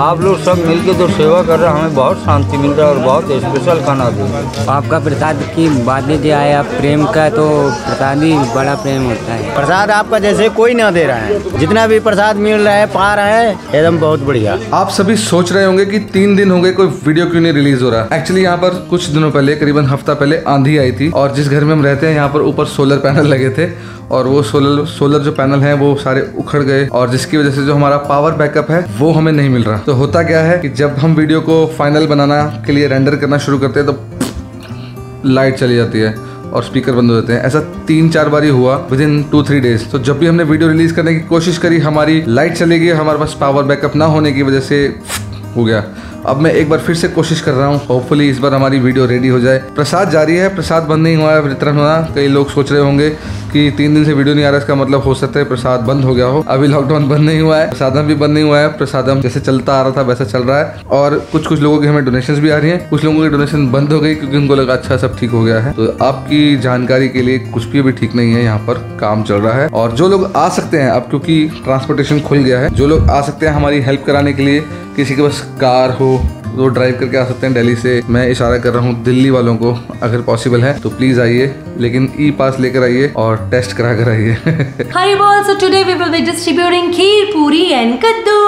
आप लोग सब मिलके जो सेवा कर रहे हैं हमें बहुत शांति मिल रहा है और बहुत स्पेशल खाना दे। आपका प्रसाद की बातें जो आए आप प्रेम का, तो प्रसाद ही बड़ा प्रेम होता है। प्रसाद आपका जैसे कोई ना दे रहा है, जितना भी प्रसाद मिल रहा है पा रहा है एकदम बहुत बढ़िया। आप सभी सोच रहे होंगे कि 3 दिन हो गए कोई वीडियो क्यों नहीं रिलीज हो रहा। एक्चुअली यहाँ पर कुछ दिनों पहले करीबन हफ्ता पहले आंधी आई थी और जिस घर में हम रहते हैं यहाँ पर ऊपर सोलर पैनल लगे थे और वो सोलर जो पैनल है वो सारे उखड़ गए और जिसकी वजह से जो हमारा पावर बैकअप है वो हमें नहीं मिल रहा। तो होता क्या है कि जब हम वीडियो को फाइनल बनाना के लिए रेंडर करना शुरू करते हैं तो लाइट चली जाती है और स्पीकर बंद हो जाते हैं। ऐसा 3-4 बार ही हुआ विदिन 2-3 डेज। तो जब भी हमने वीडियो रिलीज करने की कोशिश करी हमारी लाइट चली गई, हमारे पास पावर बैकअप ना होने की वजह से हो गया। अब मैं एक बार फिर से कोशिश कर रहा हूँ, होपफुली इस बार हमारी वीडियो रेडी हो जाए। प्रसाद जारी है, प्रसाद बंद नहीं हुआ है, वितरण होना। कई लोग सोच रहे होंगे कि 3 दिन से वीडियो नहीं आ रहा, इसका मतलब हो सकता है प्रसाद बंद हो गया हो। अभी लॉकडाउन बंद नहीं हुआ है, प्रसादम भी बंद नहीं हुआ है। प्रसादम जैसे चलता आ रहा था वैसा चल रहा है और कुछ लोगों की हमें डोनेशन भी आ रही है। कुछ लोगों की डोनेशन बंद हो गई क्योंकि उनको लगा अच्छा सब ठीक हो गया है। तो आपकी जानकारी के लिए कुछ भी अभी ठीक नहीं है, यहाँ पर काम चल रहा है। और जो लोग आ सकते हैं अब क्योंकि ट्रांसपोर्टेशन खुल गया है, जो लोग आ सकते हैं हमारी हेल्प कराने के लिए, किसी के पास कार हो तो ड्राइव करके आ सकते हैं दिल्ली से। मैं इशारा कर रहा हूँ दिल्ली वालों को, अगर पॉसिबल है तो प्लीज आइए, लेकिन ई पास लेकर आइए और टेस्ट करा कर आइए। Haribol, so today we will be distributing kheer, puri and कद्दू।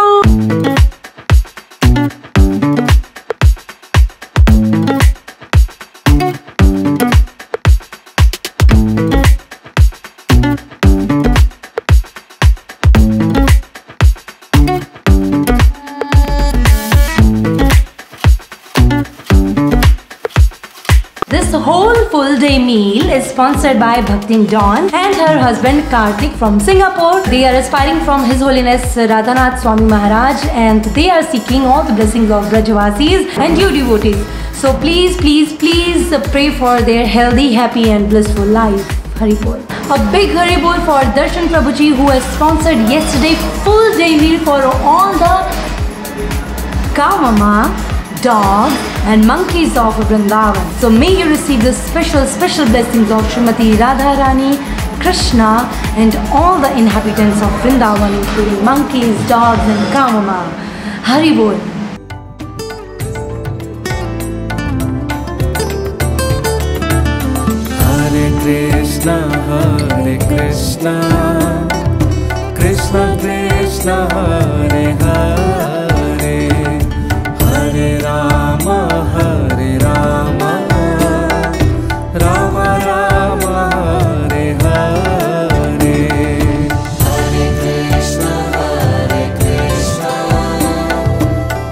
Full-day meal is sponsored by Bhaktin Don and her husband Karthik from Singapore. They are aspiring from His Holiness Radhanath Swami Maharaj and they are seeking all the blessings of Radhwasis and you devotees. So please, please, please pray for their healthy, happy and blissful life. Haribol. A big Haribol for Darshan Prabhu ji who has sponsored yesterday full-day meal for all the cow mama, dog and monkeys of Vrindavan. So may you receive the special blessings of Shrimati Radharani, Krishna and all the inhabitants of Vrindavan including monkeys, dogs and kamama. Haribol. Hare Krishna, Krishna Krishna Hare Hare. Hare Rama, Rama Rama Hare Hare. Hare Krishna,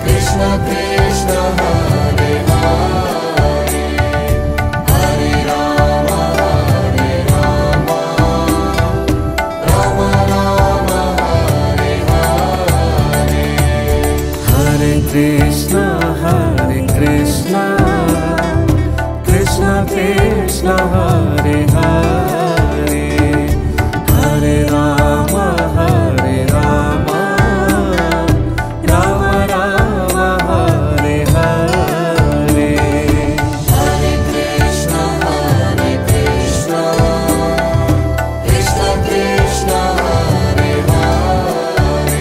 Krishna Krishna Hare Hare. Hare Rama, Rama Rama Hare Hare. Hare Krishna, Hare Krishna, Krishna Krishna Hare Hare, Hare Rama, Hare Rama, Rama Rama Hare Hare. Hare Krishna, Krishna Krishna Hare Hare, Hare Rama, Hare Rama.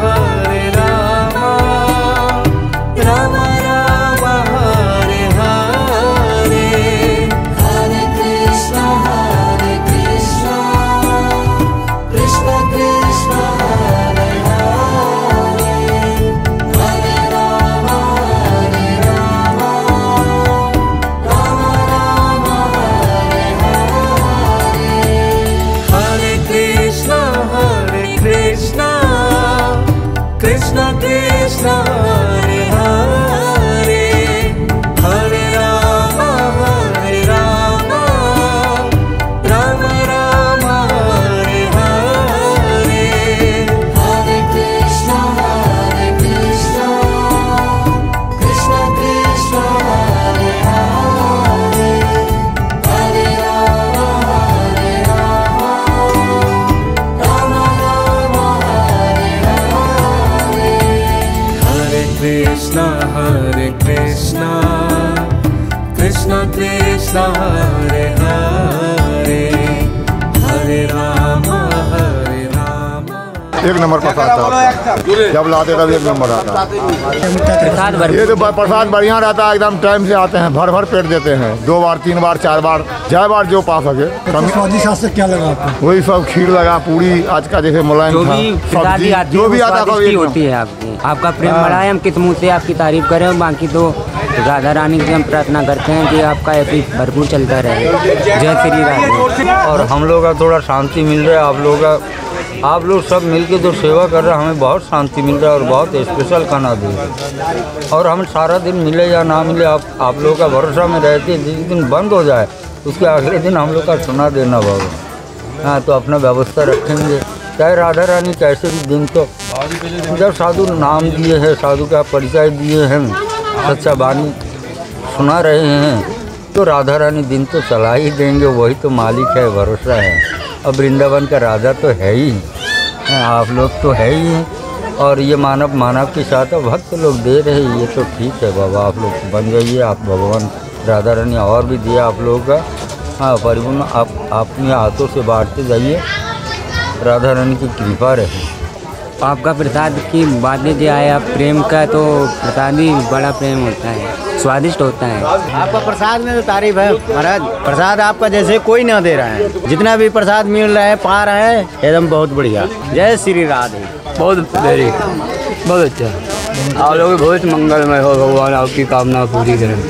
Hare Rama, Rama Rama Hare Hare, Hare Krishna, Krishna Krishna Hare Hare, Hare Rama, Rama Rama Hare Hare, Hare Krishna, Krishna Krishna Hare Hare, Hare Rama, Rama Rama Hare Hare, Hare Krishna, Krishna Krishna Hare Hare, Hare Rama Hare Rama, Rama Rama Hare Hare, Hare Krishna, Krishna Krishna Hare Hare, Hare Rama Hare Rama. एक number प्रसाद था, जब लाते तब एक number आता। ये तो प्रसाद बढ़िया रहता है, एकदम टाइम से आते हैं, भर भर पेट देते हैं, 2 बार 3 बार 4 बार जय बार जो पा सके। स्वादिष्ट शास्त्र क्या लगा आपको? वही सब खीर लगा, पूरी, आज का जैसे मुलायम था, सब्जी जो भी आता था वही होती है। आपका प्रेम बड़ा है, हम किस मुँह से आपकी तारीफ करें। बाकी तो राधा रानी से हम प्रार्थना करते हैं कि आपका ऐसी भरपूर चलता रहे। जय श्री राधे। और हम लोग का थोड़ा शांति मिल रहा है, आप लोग सब मिलके जो सेवा कर रहे हैं, हमें बहुत शांति मिल रहा है और बहुत स्पेशल खाना दे रहा है। और हम सारा दिन मिले या ना मिले, आप लोगों का भरोसा में रहते हैं। जिस दिन बंद हो जाए उसके अगले दिन हम लोग का सुना देना बाबा। हाँ, तो अपना व्यवस्था रखेंगे, चाहे राधा रानी कैसे भी दिन। तो जब साधु नाम दिए हैं, साधु का परिचय दिए हैं, सच्चा वाणी सुना रहे हैं, तो राधा रानी दिन तो चला ही देंगे। वही तो मालिक है, भरोसा है। अब वृंदावन का राजा तो है ही, आप लोग तो है ही हैं, और ये मानव के साथ भक्त लोग दे रहे हैं। ये तो ठीक है बाबा, आप लोग बन जाइए। आप भगवान राधा रानी और भी दिया आप लोगों का। हाँ, परिपूर्ण आप अपने हाथों से बांटते जाइए, राधा रानी की कृपा रहे। आपका प्रसाद की बातें जो आए, आप प्रेम का, तो प्रसाद भी बड़ा प्रेम होता है, स्वादिष्ट होता है। आपका प्रसाद में तो तारीफ है महाराज, प्रसाद आपका जैसे कोई ना दे रहा है। जितना भी प्रसाद मिल रहा है, पा रहा है, एकदम बहुत बढ़िया। जय श्री राधे। बहुत अच्छा। आप लोग बहुत मंगलमय हो, भगवान आपकी कामना पूरी करें।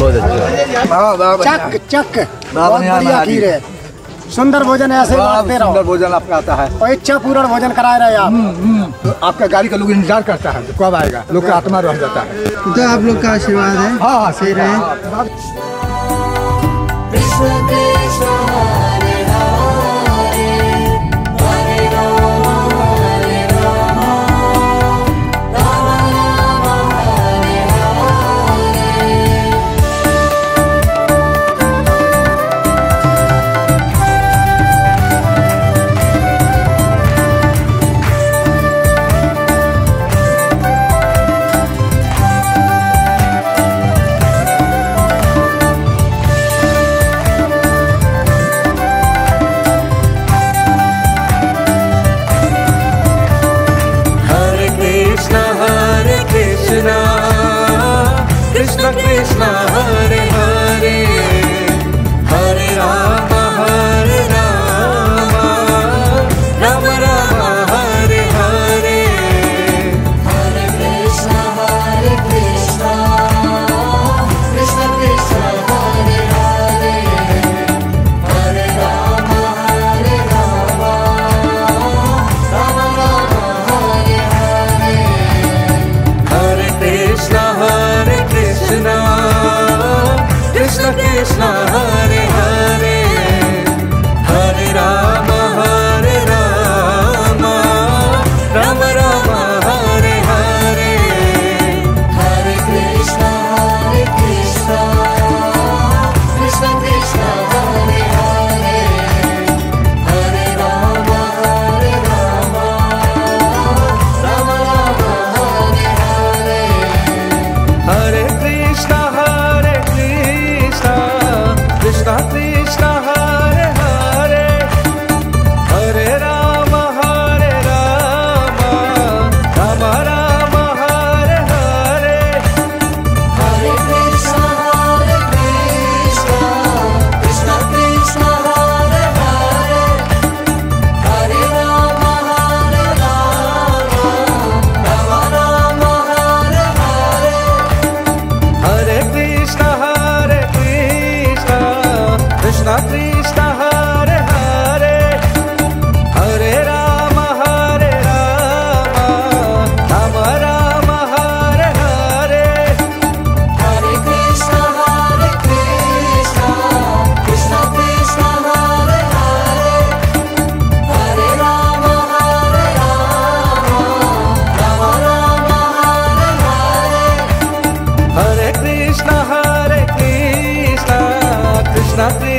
बहुत अच्छा चक सुंदर भोजन, ऐसे सुंदर भोजन आपका आता है और इच्छा पूर्ण भोजन करा रहे हैं आप। तो आपका गाड़ी का लोग इंतजार करता है, कब आएगा, लोग का आत्मा रह जाता है। तो आप लोग का आशीर्वाद है। हाँ, सही रहे। कृष्णा।